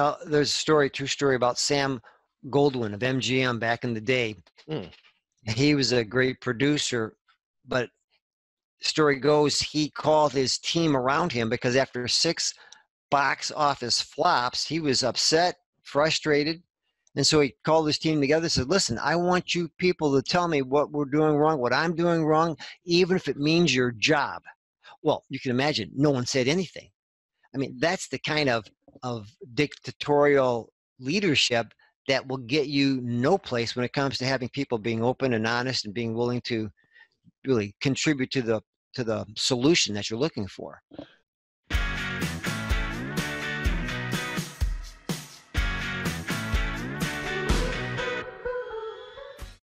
know, there's a story, true story about Sam Goldwyn of MGM back in the day. Mm. He was a great producer, but story goes he called his team around him because after 6 box office flops, he was upset, frustrated. And so he called his team together and said, listen, I want you people to tell me what we're doing wrong, what I'm doing wrong, even if it means your job. Well, you can imagine no one said anything. I mean, that's the kind of dictatorial leadership that will get you no place when it comes to having people being open and honest and being willing to really contribute to the solution that you're looking for.